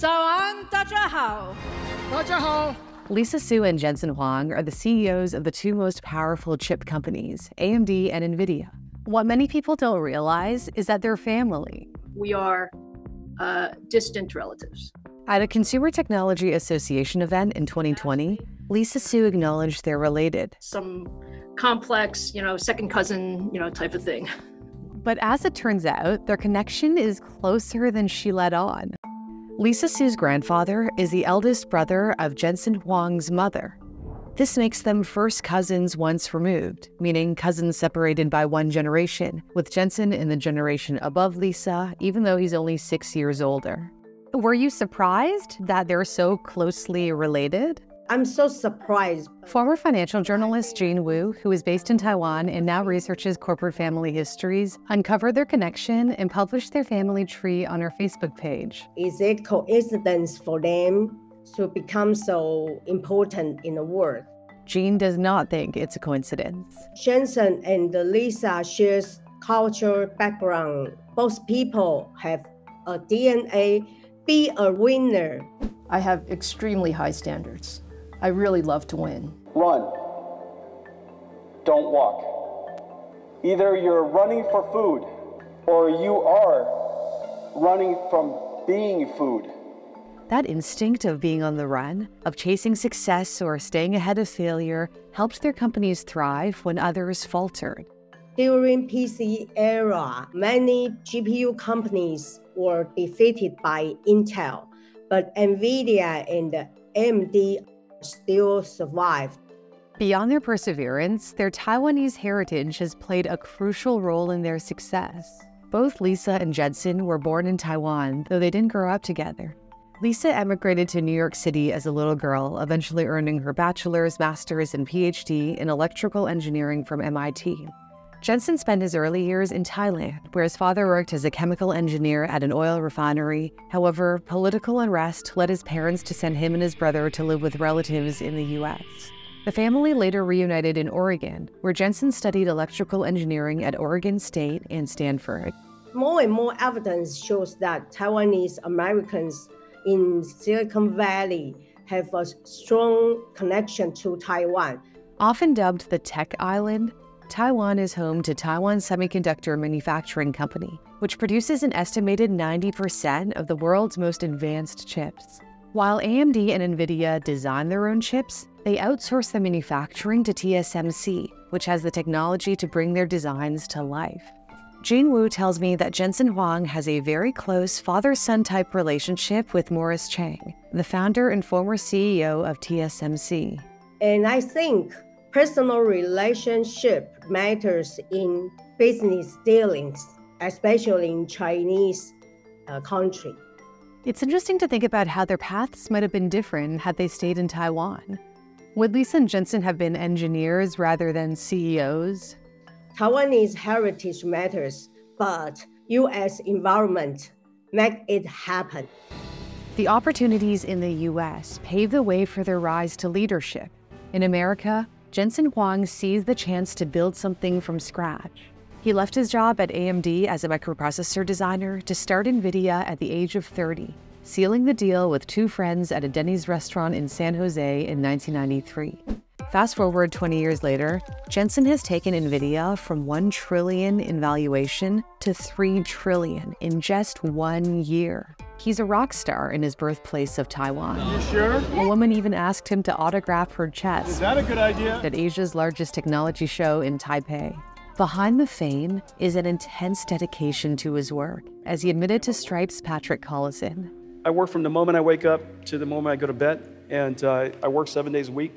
早安，大家好。 Lisa Su and Jensen Huang are the CEOs of the two most powerful chip companies, AMD and NVIDIA. What many people don't realize is that they're family. We are distant relatives. At a Consumer Technology Association event in 2020, Lisa Su acknowledged they're related. Some complex, second cousin, type of thing. But as it turns out, their connection is closer than she let on. Lisa Su's grandfather is the eldest brother of Jensen Huang's mother. This makes them first cousins once removed, meaning cousins separated by one generation, with Jensen in the generation above Lisa, even though he's only 6 years older. Were you surprised that they're so closely related? I'm so surprised. Former financial journalist Jean Wu, who is based in Taiwan and now researches corporate family histories, uncovered their connection and published their family tree on her Facebook page. Is it coincidence for them to become so important in the world? Jean does not think it's a coincidence. Jensen and Lisa share cultural background. Both people have a DNA, be a winner. I have extremely high standards. I really love to win. Run. Don't walk. Either you're running for food or you are running from being food. That instinct of being on the run, of chasing success or staying ahead of failure, helped their companies thrive when others faltered. During PC era, many GPU companies were defeated by Intel, but NVIDIA and AMD still survived. Beyond their perseverance, their Taiwanese heritage has played a crucial role in their success. Both Lisa and Jensen were born in Taiwan, though they didn't grow up together. Lisa emigrated to New York City as a little girl, eventually earning her bachelor's, master's, and PhD in electrical engineering from MIT. Jensen spent his early years in Thailand, where his father worked as a chemical engineer at an oil refinery. However, political unrest led his parents to send him and his brother to live with relatives in the U.S. The family later reunited in Oregon, where Jensen studied electrical engineering at Oregon State and Stanford. More and more evidence shows that Taiwanese Americans in Silicon Valley have a strong connection to Taiwan. Often dubbed the Tech Island, Taiwan is home to Taiwan Semiconductor Manufacturing Company, which produces an estimated 90% of the world's most advanced chips. While AMD and NVIDIA design their own chips, they outsource the manufacturing to TSMC, which has the technology to bring their designs to life. Jean Wu tells me that Jensen Huang has a very close father-son type relationship with Morris Chang, the founder and former CEO of TSMC. And I think personal relationship matters in business dealings, especially in Chinese country. It's interesting to think about how their paths might have been different had they stayed in Taiwan. Would Lisa and Jensen have been engineers rather than CEOs? Taiwanese heritage matters, but U.S. environment make it happen. The opportunities in the U.S. pave the way for their rise to leadership. In America, Jensen Huang seized the chance to build something from scratch. He left his job at AMD as a microprocessor designer to start NVIDIA at the age of 30, sealing the deal with two friends at a Denny's restaurant in San Jose in 1993. Fast forward 20 years later, Jensen has taken NVIDIA from $1 trillion in valuation to $3 trillion in just 1 year. He's a rock star in his birthplace of Taiwan. Are you sure? A woman even asked him to autograph her chest. Is that a good idea? At Asia's largest technology show in Taipei. Behind the fame is an intense dedication to his work, as he admitted to Stripe's Patrick Collison. I work from the moment I wake up to the moment I go to bed, and I work 7 days a week.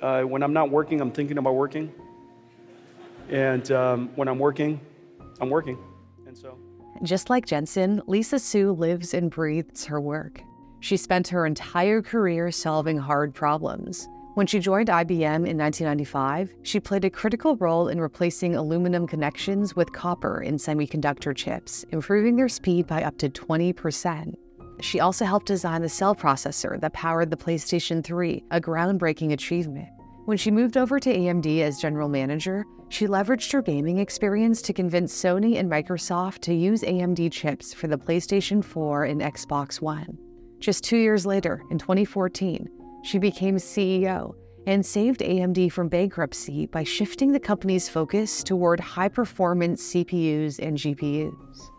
When I'm not working, I'm thinking about working. And when I'm working, and so. Just like Jensen, Lisa Su lives and breathes her work. She spent her entire career solving hard problems. When she joined IBM in 1995, she played a critical role in replacing aluminum connections with copper in semiconductor chips, improving their speed by up to 20%. She also helped design the cell processor that powered the PlayStation 3, a groundbreaking achievement. When she moved over to AMD as general manager, she leveraged her gaming experience to convince Sony and Microsoft to use AMD chips for the PlayStation 4 and Xbox One. Just 2 years later, in 2014, she became CEO and saved AMD from bankruptcy by shifting the company's focus toward high-performance CPUs and GPUs.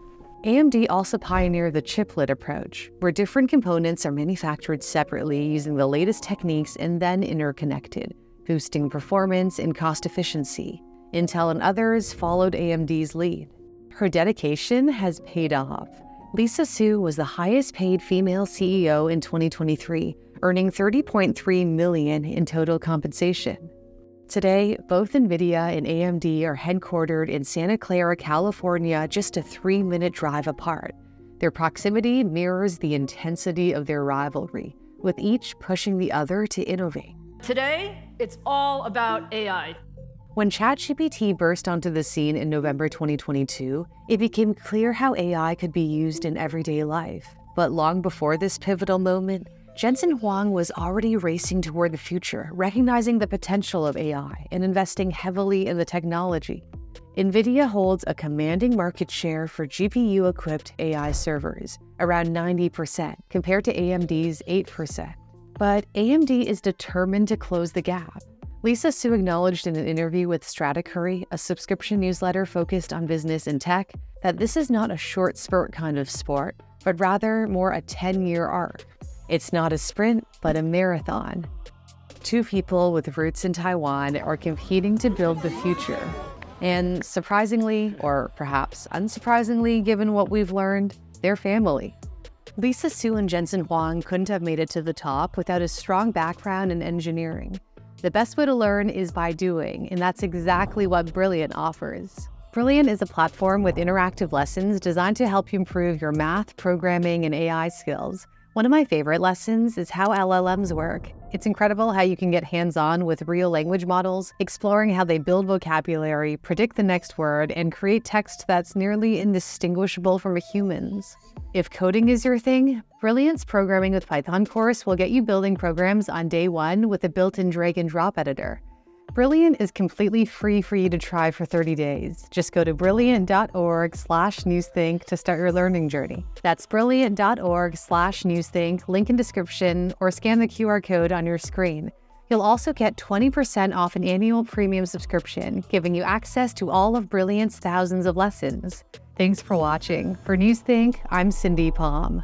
AMD also pioneered the chiplet approach, where different components are manufactured separately using the latest techniques and then interconnected, boosting performance and cost efficiency. Intel and others followed AMD's lead. Her dedication has paid off. Lisa Su was the highest-paid female CEO in 2023, earning $30.3 million in total compensation. Today, both NVIDIA and AMD are headquartered in Santa Clara, California, just a 3-minute drive apart. Their proximity mirrors the intensity of their rivalry, with each pushing the other to innovate. Today, it's all about AI. When ChatGPT burst onto the scene in November 2022, it became clear how AI could be used in everyday life. But long before this pivotal moment, Jensen Huang was already racing toward the future, recognizing the potential of AI and investing heavily in the technology. NVIDIA holds a commanding market share for GPU-equipped AI servers, around 90%, compared to AMD's 8%. But AMD is determined to close the gap. Lisa Su acknowledged in an interview with Stratechery, a subscription newsletter focused on business and tech, that this is not a short spurt kind of sport, but rather more a 10-year arc. It's not a sprint, but a marathon. Two people with roots in Taiwan are competing to build the future. And surprisingly, or perhaps unsurprisingly given what we've learned, they're family. Lisa Su and Jensen Huang couldn't have made it to the top without a strong background in engineering. The best way to learn is by doing, and that's exactly what Brilliant offers. Brilliant is a platform with interactive lessons designed to help you improve your math, programming, and AI skills. One of my favorite lessons is how LLMs work. It's incredible how you can get hands-on with real language models, exploring how they build vocabulary, predict the next word, and create text that's nearly indistinguishable from a human's. If coding is your thing, Brilliant's Programming with Python course will get you building programs on day one with a built-in drag-and-drop editor. Brilliant is completely free for you to try for 30 days. Just go to brilliant.org/newsthink to start your learning journey. That's brilliant.org/newsthink, link in description, or scan the QR code on your screen. You'll also get 20% off an annual premium subscription, giving you access to all of Brilliant's thousands of lessons. Thanks for watching. For Newsthink, I'm Cindy Pom.